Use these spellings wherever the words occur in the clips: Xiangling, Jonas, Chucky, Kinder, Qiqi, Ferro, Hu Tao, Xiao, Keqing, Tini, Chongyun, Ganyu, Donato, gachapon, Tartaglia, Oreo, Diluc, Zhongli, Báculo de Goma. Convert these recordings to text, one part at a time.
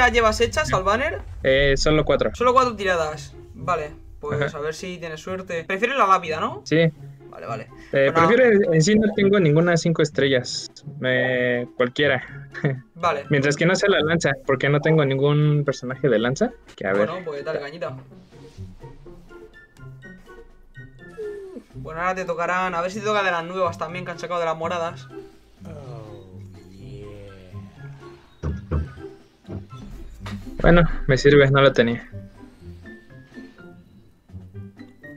ya llevas hechas al banner? Solo 4. Solo 4 tiradas. Vale, pues a ver si tienes suerte. Prefieres la lápida, ¿no? Sí. Vale, vale. Bueno, prefiero, en sí no tengo ninguna 5 estrellas. Cualquiera. Vale. Mientras que no sea la lanza, porque no tengo ningún personaje de lanza. Que a ver. Bueno, pues dale cañita. Bueno, ahora te tocarán. A ver si te toca de las nuevas también, que han sacado de las moradas. Bueno, me sirve, no lo tenía.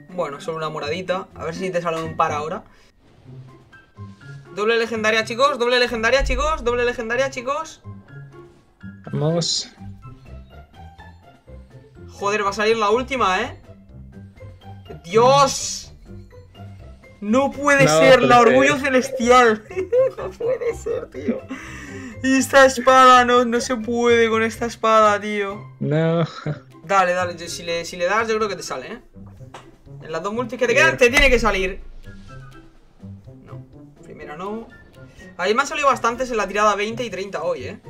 Bueno, solo una moradita. A ver si te salen un par ahora. Doble legendaria, chicos. Doble legendaria, chicos. Doble legendaria, chicos. Vamos. Joder, va a salir la última, ¿eh? ¡Dios! No puede ser, la orgullo celestial. No puede ser, tío. Y esta espada, no se puede con esta espada, tío. No. Dale, dale. Si le das, yo creo que te sale, ¿eh? En las dos multis que te quedan, te tiene que salir. No. Primera no. Ahí me han salido bastantes en la tirada 20 y 30 hoy, ¿eh?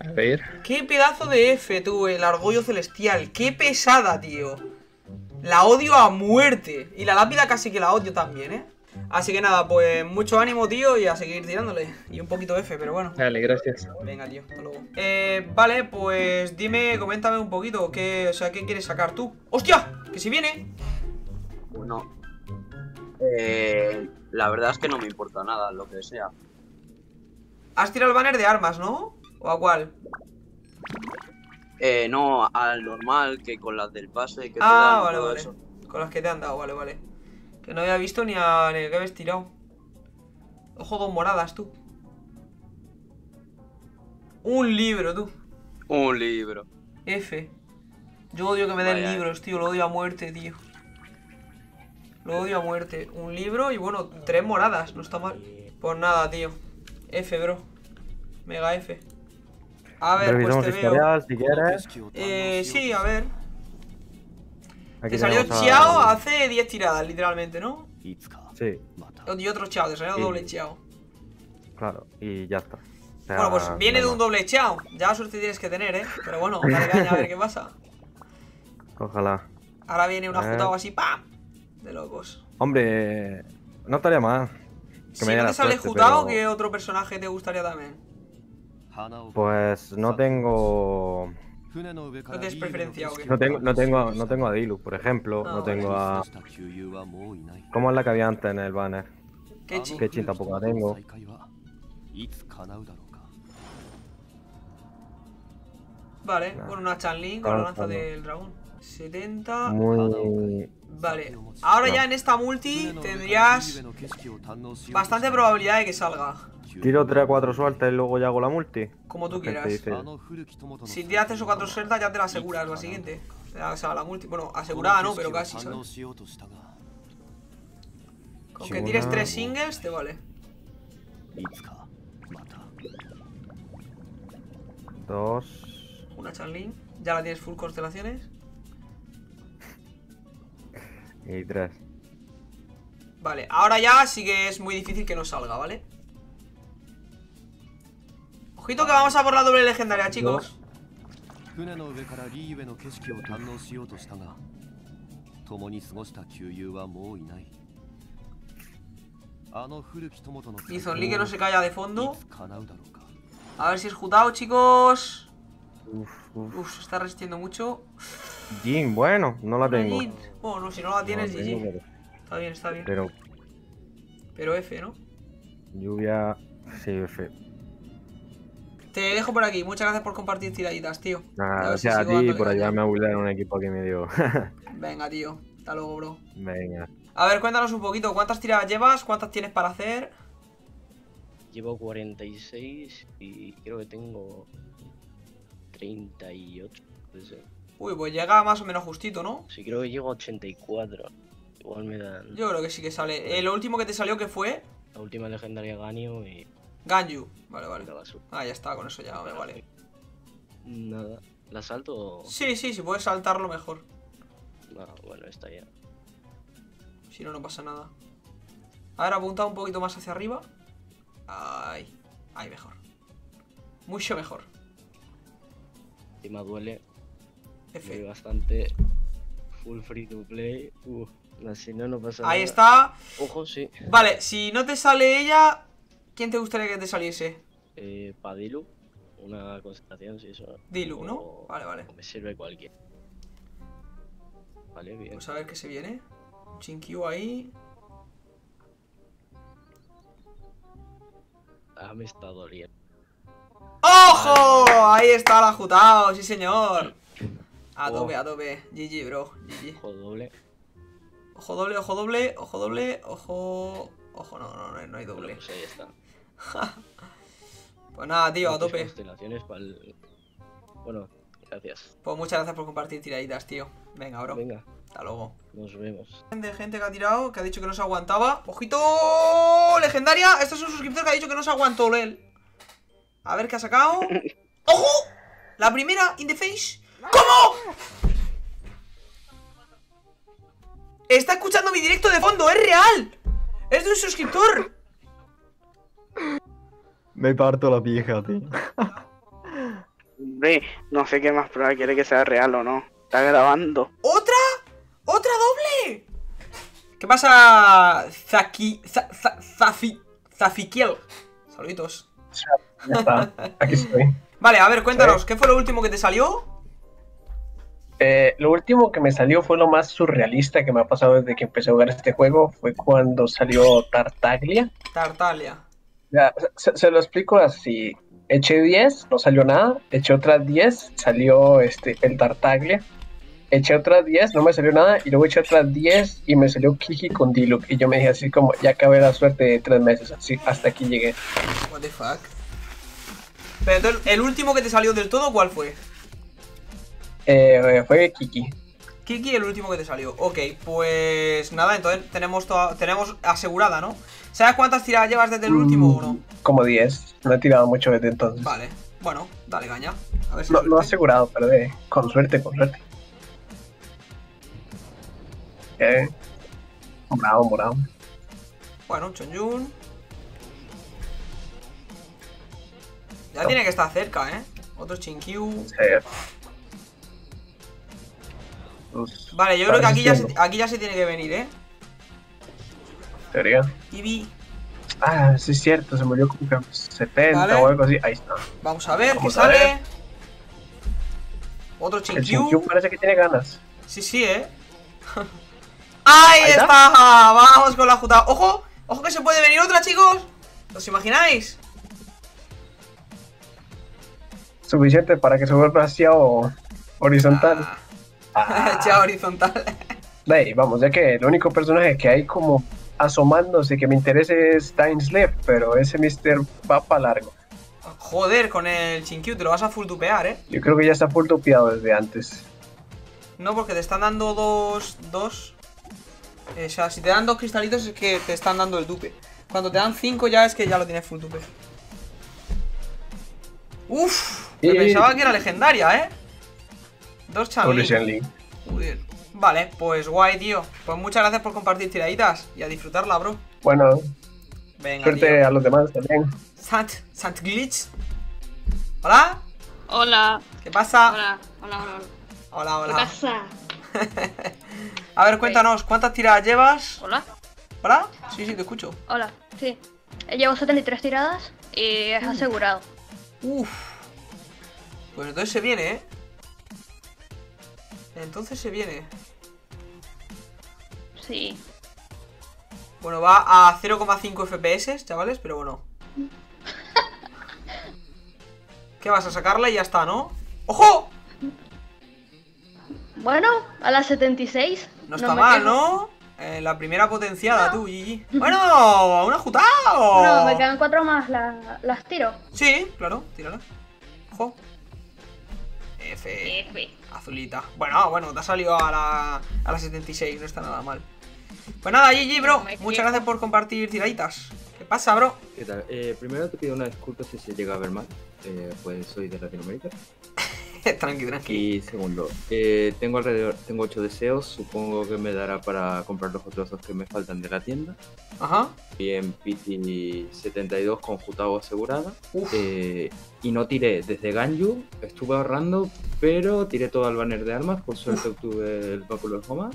A ver. Qué pedazo de F, tú, el orgullo celestial. Qué pesada, tío. La odio a muerte. Y la lápida casi que la odio también, ¿eh? Así que nada, pues mucho ánimo, tío. Y a seguir tirándole. Y un poquito F, pero bueno. Dale, gracias. Venga, tío, hasta luego. Vale, pues dime, coméntame un poquito qué, o sea, qué quieres sacar tú. ¡Hostia! ¡Que si viene! Bueno, la verdad es que no me importa nada, lo que sea. Has tirado el banner de armas, ¿no? ¿O a cuál? No, al normal, que con las del pase que te dan, vale, vale. Eso. Con las que te han dado, vale, vale. Que no había visto ni el que habías tirado. Ojo con moradas, tú. Un libro, tú. Un libro. F. Yo odio que me den libros, tío. Lo odio a muerte, tío. Lo odio a muerte. Un libro y bueno, 3 moradas. No está mal. Pues nada, tío. F, bro. Mega F. A ver, revisamos, pues te veo. Si quieres. Sí, a ver. Aquí te salió Xiao hace 10 tiradas, literalmente, ¿no? Sí. Y otro Xiao, te salió doble Xiao. Claro, y ya está. O sea, bueno, pues viene de un doble Xiao. Ya suerte tienes que tener, ¿eh? Pero bueno, dale caña a ver qué pasa. Ojalá. Ahora viene una Hu Tao así, ¡pam! De locos. Hombre, no estaría mal. Si no te sale Hu Tao, ¿qué otro personaje te gustaría también? Pues no tengo... ¿No tienes preferencia o qué? No tengo a Diluc, por ejemplo. No tengo a... ¿Cómo es la que había antes en el banner? Keqing tampoco la tengo. Vale, bueno, una Xiangling con la lanza del dragón. 70... Muy... Vale, ahora ya en esta multi tendrías bastante probabilidad de que salga. Tiro 3 o 4 sueltas y luego ya hago la multi. Como tú quieras. Si te haces o 4 sueltas ya te la aseguras la siguiente. O sea, la multi. Bueno, asegurada no, pero casi, ¿sabes? Con que tires 3 singles te vale. 2. Una Xiangling. Ya la tienes full constelaciones. Y 3. Vale, ahora ya sí que es muy difícil que no salga, ¿vale? Ojito que vamos a por la doble legendaria, chicos. Y Zhongli que no se calla de fondo. A ver si es Hu Tao, chicos. Uf, se está resistiendo mucho. Jin, bueno, no la tengo. Bueno, si no la tienes, no GG. Pero... Está bien, está bien. Pero F, ¿no? Lluvia, sí, F. Te dejo por aquí. Muchas gracias por compartir tiraditas, tío. Nada, gracias a ti. Por allá me abusaron un equipo que me dio. Venga, tío. Hasta luego, bro. Venga. A ver, cuéntanos un poquito. ¿Cuántas tiradas llevas? ¿Cuántas tienes para hacer? Llevo 46 y creo que tengo 38. No sé. Uy, pues llega más o menos justito, ¿no? Sí, creo que llego a 84. Igual me dan... Yo creo que sí que sale. Lo último que te salió, ¿qué fue? La última legendaria Ganyu y... Ganyu. Vale, vale. Ah, ya está, con eso ya me vale. Nada. ¿La salto o...? Sí, si puedes saltarlo mejor. No, bueno, está ya. Si no, no pasa nada. A ver, apunta un poquito más hacia arriba. Ahí mejor. Mucho mejor. Encima duele. Duele bastante. Full free to play. Si no, no pasa nada. Ahí está. Ojo, sí. Vale, si no te sale ella, ¿quién te gustaría que te saliese? Para Diluc. Una concentración, si eso. Diluc, ¿no? Vale, vale. Me sirve cualquiera. Vale, bien. Pues a ver qué se viene. Chinkiu ahí. Ah, me está doliendo. ¡Ojo! Ahí está la Hu Tao, sí señor. Adobe, adobe. GG, bro. GG. Ojo doble. Ojo doble, ojo doble, ojo doble, ojo. Ojo, no hay doble. Pues ahí está. Pues nada, tío, a tope. Bueno, gracias. Pues muchas gracias por compartir tiraditas, tío. Venga, bro. Venga. Hasta luego. Nos vemos. Gente que ha tirado, que ha dicho que no se aguantaba. ¡Ojito! ¡Legendaria! Este es un suscriptor que ha dicho que no se aguantó, Lel. A ver qué ha sacado. ¡Ojo! La primera, in the face. ¿Cómo? Está escuchando mi directo de fondo, es real. Es de un suscriptor. Me parto la pija, tío. Hombre, no sé qué más prueba quiere que sea real o no. Está grabando. ¿Otra? ¡Otra doble! ¿Qué pasa, Zafikiel? Saluditos. Ya está. Aquí estoy. Vale, a ver, cuéntanos, ¿qué fue lo último que te salió? Lo último que me salió fue lo más surrealista que me ha pasado desde que empecé a jugar este juego. Fue cuando salió Tartaglia. Tartaglia. Ya, se lo explico así. Eché 10, no salió nada. Eché otras 10, salió el Tartaglia. Eché otras 10, no me salió nada. Y luego eché otras 10 y me salió Qiqi con Diluc. Y yo me dije así como, ya acabé la suerte de 3 meses. Así, hasta aquí llegué. What the fuck. Pero entonces, ¿el último que te salió del todo cuál fue? Fue Qiqi. Qiqi el último que te salió. Ok, pues nada, entonces tenemos asegurada, ¿no? ¿Sabes cuántas tiradas llevas desde el último o no? Como 10, no he tirado mucho desde entonces. Vale, bueno, dale caña. A ver si lo he asegurado, pero con suerte, con suerte. Morado, morado. Bueno, Chongyun. Ya tiene que estar cerca, ¿eh? Otro Chinkiu. Sí. Vale, yo creo que aquí ya se tiene que venir, ¿eh? ¿Sería? Ibi. Ah, sí es cierto, se murió como que 70 vale. O algo así. Ahí está. Vamos a ver qué sale. Otro Chinkiu. El Chinkiu parece que tiene ganas. Sí, sí, ¿eh? ¡Ahí está! Vamos con la Juta. ¡Ojo! ¡Ojo que se puede venir otra, chicos! ¿Os imagináis? Suficiente para que se vuelva Xiao horizontal. Xiao horizontal. Hey, vamos, ya que el único personaje que hay como asomándose que me interese es Timeslip, pero ese Mister va para largo. Joder, con el Chinkiu te lo vas a full dupear, ¿eh? Yo creo que ya está full dupeado desde antes. No, porque te están dando dos. O sea, si te dan 2 cristalitos es que te están dando el dupe. Cuando te dan 5 ya es que ya lo tienes full dupe. Uff, me pensaba que era legendaria, ¿eh? 2 Xiangling. Vale, pues guay, tío. Pues muchas gracias por compartir tiraditas y a disfrutarla, bro. Bueno, venga, suerte tío. A los demás también. Sant Glitch. ¿Hola? Hola. ¿Qué pasa? Hola. ¿Qué pasa? A ver, cuéntanos, ¿cuántas tiradas llevas? Hola. ¿Hola? Sí, sí, te escucho. Hola, sí. Llevo 73 tiradas y es asegurado. Uff, pues entonces se viene, ¿eh? Entonces se viene. Sí. Bueno, va a 0,5 FPS, chavales, pero bueno. ¿Qué vas a sacarla y ya está, no? ¡Ojo! Bueno, a las 76. No está mal, ¿no? La primera potenciada, tú, Gigi. Bueno, una Hu Tao. No, me quedan 4 más, las tiro. Sí, claro, tírala. Ojo. F. Azulita. Bueno, te ha salido a la 76, no está nada mal. Pues nada, Gigi, bro, muchas gracias por compartir tiraditas. ¿Qué pasa, bro? ¿Qué tal? Primero te pido una disculpa si se llega a ver mal. Pues soy de Latinoamérica. Tranqui, tranqui. Y segundo, tengo alrededor, tengo 8 deseos, supongo que me dará para comprar los otros dos que me faltan de la tienda. Ajá. Bien, Piti 72 con Hu Tao asegurada. Y no tiré desde Ganyu, estuve ahorrando, pero tiré todo al banner de armas, por suerte obtuve el báculo de Goma.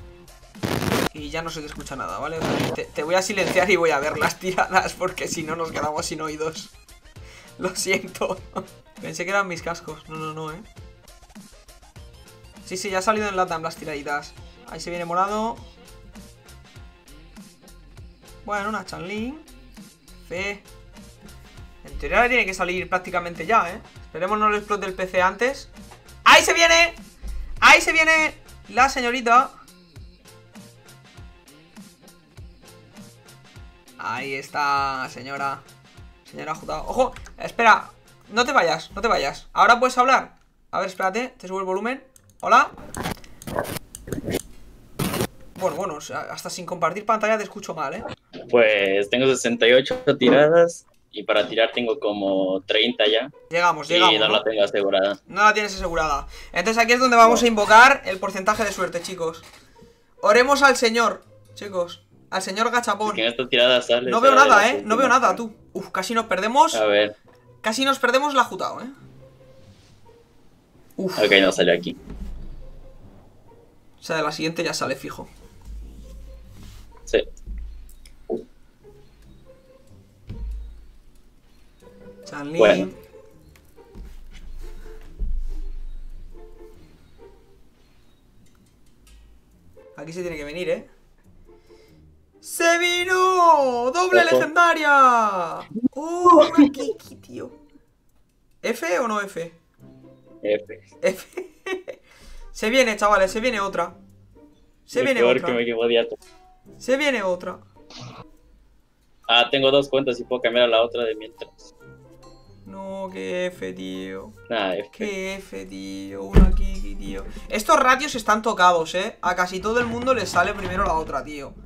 Y ya no se te escucha nada, ¿vale? O sea, te voy a silenciar y voy a ver las tiradas, porque si no nos quedamos sin oídos. Lo siento. Pensé que eran mis cascos. No, no, no, ¿eh? Sí, sí, ya ha salido en LATAM las tiraditas. Ahí se viene morado. Bueno, una Xiangling. C. En teoría ahora tiene que salir prácticamente ya, ¿eh? Esperemos no le explote el PC antes. ¡Ahí se viene! ¡Ahí se viene la señorita! Ahí está, señora. Señora Hu Tao. ¡Ojo! Espera. No te vayas, no te vayas. Ahora puedes hablar. A ver, espérate. Te subo el volumen. Hola. Bueno, hasta sin compartir pantalla te escucho mal, ¿eh? Pues tengo 68 tiradas. Y para tirar tengo como 30 ya. Llegamos, llegamos. Y no la tengo asegurada. No la tienes asegurada. Entonces aquí es donde vamos a invocar el porcentaje de suerte, chicos. Oremos al señor, chicos. Al señor Gachapón. En esta tirada sale, no veo nada, ¿eh? No veo nada, tú. Uf, casi nos perdemos. A ver. Casi nos perdemos la Hu Tao, ¿eh? Uf. Ok, no sale aquí. O sea, de la siguiente ya sale fijo. Sí. Xiangling. Bueno. Aquí se tiene que venir, ¿eh? ¡Se vino! ¡Doble legendaria! ¡Oh, una Qiqi, tío! ¿F o no F? F. F. Se viene, chavales, se viene otra. Se viene otra. Que me se viene otra. Ah, tengo dos cuentas y puedo cambiar a la otra de mientras. No, qué F, tío. Ah, F. Qué F, tío. Una Qiqi, tío. Estos ratios están tocados, ¿eh? A casi todo el mundo les sale primero la otra, tío.